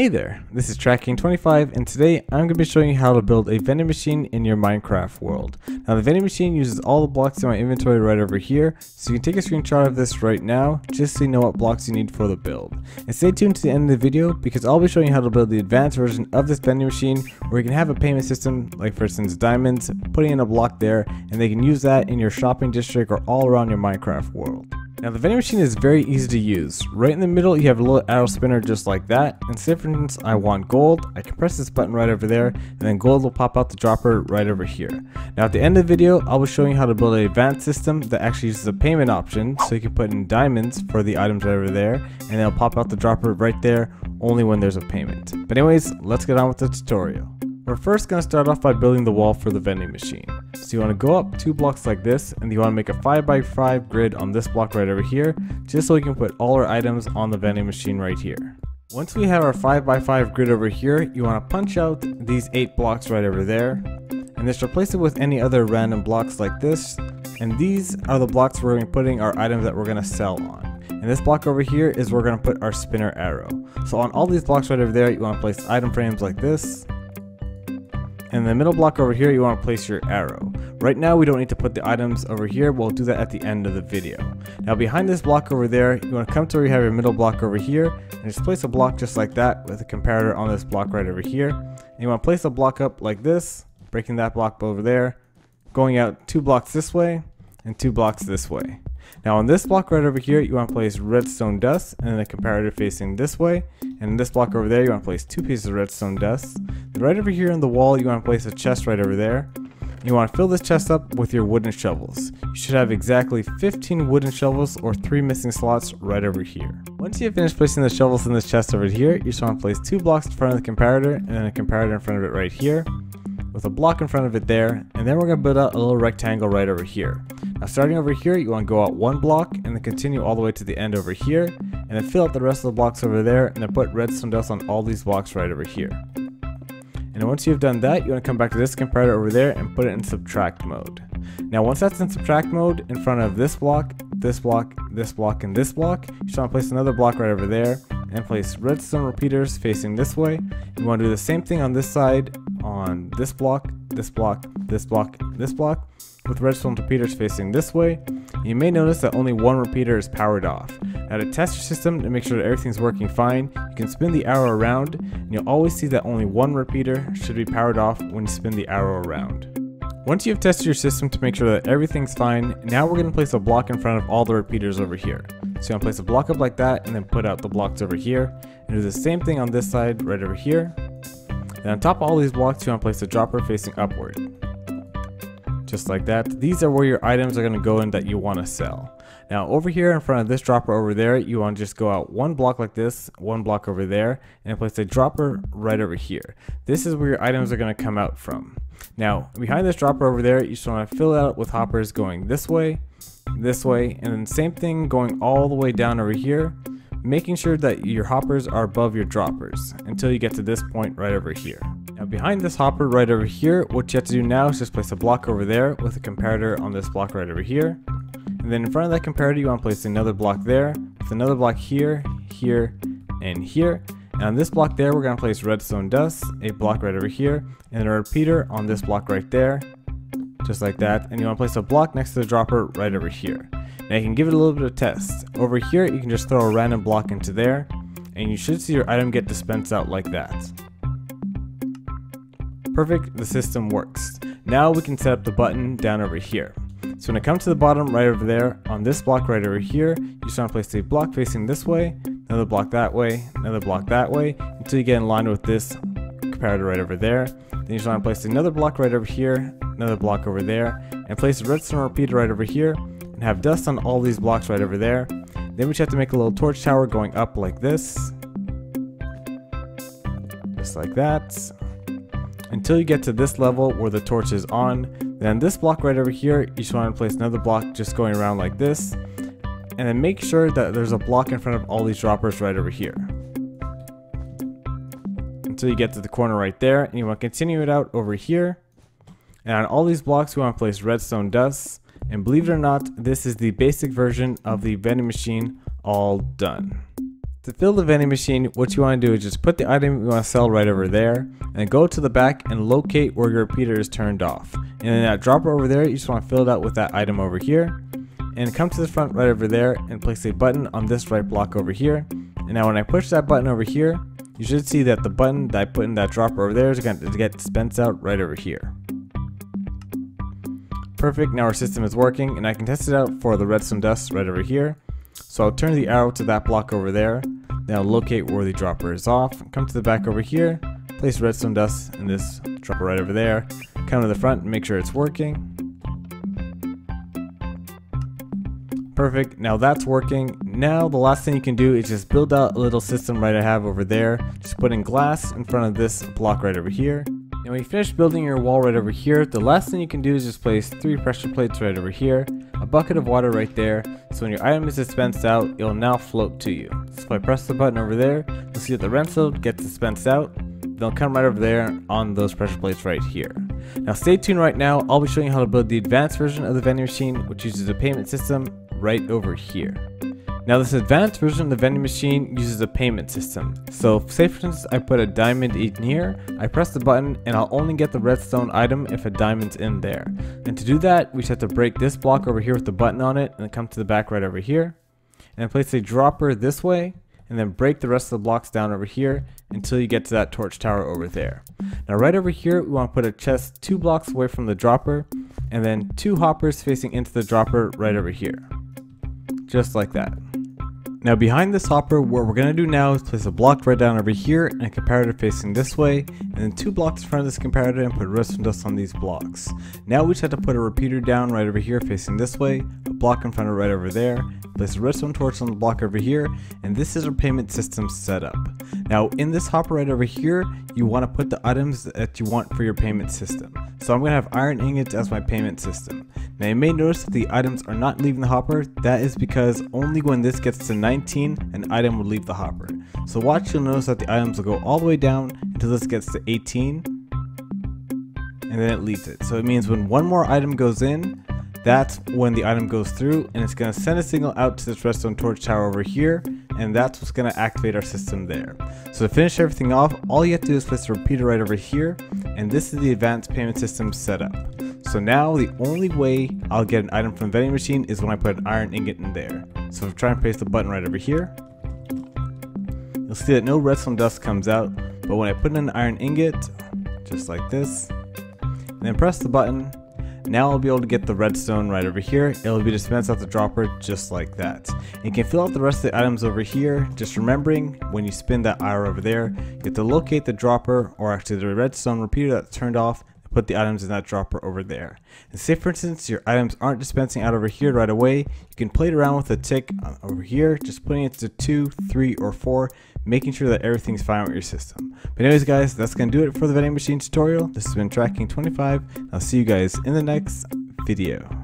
Hey there, this is TrackKing25 and today I'm going to be showing you how to build a vending machine in your Minecraft world. Now the vending machine uses all the blocks in my inventory right over here, so you can take a screenshot of this right now just so you know what blocks you need for the build. And stay tuned to the end of the video because I'll be showing you how to build the advanced version of this vending machine where you can have a payment system like for instance diamonds, putting in a block there, and they can use that in your shopping district or all around your Minecraft world. Now the vending machine is very easy to use. Right in the middle you have a little arrow spinner just like that, and say for instance I want gold, I can press this button right over there and then gold will pop out the dropper right over here. Now at the end of the video I'll be showing you how to build an advanced system that actually uses a payment option, so you can put in diamonds for the items right over there and it'll pop out the dropper right there only when there's a payment. But anyways, let's get on with the tutorial. We're first going to start off by building the wall for the vending machine. So you want to go up two blocks like this, and you want to make a 5x5 grid on this block right over here, just so we can put all our items on the vending machine right here. Once we have our 5x5 grid over here, you want to punch out these 8 blocks right over there, and just replace it with any other random blocks like this, and these are the blocks we're going to be putting our items that we're going to sell on. And this block over here is where we're going to put our spinner arrow. So on all these blocks right over there, you want to place item frames like this. And the middle block over here, you want to place your arrow. Right now, we don't need to put the items over here. We'll do that at the end of the video. Now, behind this block over there, you want to come to where you have your middle block over here, and just place a block just like that with a comparator on this block right over here. And you want to place a block up like this, breaking that block over there, going out 2 blocks this way and 2 blocks this way. Now, on this block right over here, you want to place redstone dust and then a comparator facing this way. And this block over there, you want to place 2 pieces of redstone dust. Right over here on the wall, you want to place a chest right over there. You want to fill this chest up with your wooden shovels. You should have exactly 15 wooden shovels or 3 missing slots right over here. Once you have finished placing the shovels in this chest over here, you just want to place 2 blocks in front of the comparator and then a comparator in front of it right here, with a block in front of it there, and then we're going to build out a little rectangle right over here. Now starting over here, you want to go out 1 block and then continue all the way to the end over here, and then fill out the rest of the blocks over there and then put redstone dust on all these blocks right over here. And once you've done that, you want to come back to this comparator over there and put it in subtract mode. Now once that's in subtract mode, in front of this block, this block, this block, and this block, you just want to place another block right over there and place redstone repeaters facing this way. You want to do the same thing on this side, on this block, this block, this block, this block, with redstone repeaters facing this way. You may notice that only one repeater is powered off. Now to test your system to make sure that everything's working fine, you can spin the arrow around and you'll always see that only one repeater should be powered off when you spin the arrow around. Once you've tested your system to make sure that everything's fine, now we're going to place a block in front of all the repeaters over here. So you want to place a block up like that and then put out the blocks over here, and do the same thing on this side right over here. And on top of all these blocks, you want to place the dropper facing upward. Just like that. These are where your items are going to go in that you want to sell. Now over here in front of this dropper over there, you want to just go out 1 block like this, 1 block over there, and place a dropper right over here. This is where your items are going to come out from. Now behind this dropper over there, you just want to fill it out with hoppers going this way, and then same thing going all the way down over here, making sure that your hoppers are above your droppers until you get to this point right over here. Now behind this hopper right over here, what you have to do now is just place a block over there with a comparator on this block right over here. And then in front of that comparator, you want to place another block there, with another block here, here, and here. And on this block there, we're going to place redstone dust, a block right over here, and a repeater on this block right there, just like that. And you want to place a block next to the dropper right over here. Now you can give it a little bit of test. Over here, you can just throw a random block into there, and you should see your item get dispensed out like that. Perfect, the system works. Now we can set up the button down over here. So when it comes to the bottom right over there, on this block right over here, you just want to place a block facing this way, another block that way, another block that way, until you get in line with this comparator right over there. Then you just want to place another block right over here, another block over there, and place a redstone repeater right over here, and have dust on all these blocks right over there. Then we just have to make a little torch tower going up like this, just like that, until you get to this level where the torch is on. Then this block right over here, you just want to place another block just going around like this, and then make sure that there's a block in front of all these droppers right over here, until you get to the corner right there, and you want to continue it out over here. And on all these blocks, we want to place redstone dust, and believe it or not, this is the basic version of the vending machine all done. To fill the vending machine, what you want to do is just put the item you want to sell right over there, and go to the back and locate where your repeater is turned off. And in that dropper over there, you just want to fill it out with that item over here, and come to the front right over there and place a button on this right block over here. And now when I push that button over here, you should see that the button that I put in that dropper over there is going to get dispensed out right over here. Perfect, now our system is working, and I can test it out for the redstone dust right over here. So I'll turn the arrow to that block over there, then I'll locate where the dropper is off, come to the back over here, place redstone dust in this dropper right over there, come to the front and make sure it's working. Perfect, now that's working. Now the last thing you can do is just build out a little system right I have over there, just putting glass in front of this block right over here. And when you finish building your wall right over here, the last thing you can do is just place 3 pressure plates right over here, a bucket of water right there, so when your item is dispensed out, it'll now float to you. So if I press the button over there, you'll see that the redstone gets dispensed out, they'll come right over there on those pressure plates right here. Now stay tuned right now, I'll be showing you how to build the advanced version of the vending machine, which uses a payment system right over here. Now this advanced version of the vending machine uses a payment system. So say for instance I put a diamond in here, I press the button and I'll only get the redstone item if a diamond's in there. And to do that, we just have to break this block over here with the button on it and come to the back right over here. And place a dropper this way and then break the rest of the blocks down over here until you get to that torch tower over there. Now right over here we want to put a chest 2 blocks away from the dropper and then 2 hoppers facing into the dropper right over here. Just like that. Now behind this hopper, what we're going to do now is place a block right down over here and a comparator facing this way, and then 2 blocks in front of this comparator and put redstone dust on these blocks. Now we just have to put a repeater down right over here facing this way, a block in front of it right over there, place a redstone torch on the block over here, and this is our payment system setup. Now in this hopper right over here, you want to put the items that you want for your payment system. So I'm going to have iron ingots as my payment system. Now you may notice that the items are not leaving the hopper. That is because only when this gets to 19, an item will leave the hopper. So watch, you'll notice that the items will go all the way down until this gets to 18, and then it leaves it. So it means when one more item goes in, that's when the item goes through, and it's going to send a signal out to this redstone torch tower over here, and that's what's going to activate our system there. So to finish everything off, all you have to do is place the repeater right over here, and this is the advanced payment system setup. So now the only way I'll get an item from the vending machine is when I put an iron ingot in there. So if I try and paste the button right over here, you'll see that no redstone dust comes out, but when I put in an iron ingot, just like this, and then press the button, now I'll be able to get the redstone right over here. It'll be dispensed out the dropper just like that. And you can fill out the rest of the items over here, just remembering when you spin that arrow over there, you have to locate the dropper, or actually the redstone repeater that's turned off, put the items in that dropper over there. And say for instance your items aren't dispensing out over here right away, you can play it around with a tick over here, just putting it to 2, 3, or 4, making sure that everything's fine with your system. But anyways guys, that's going to do it for the vending machine tutorial. This has been TrackKing25, I'll see you guys in the next video.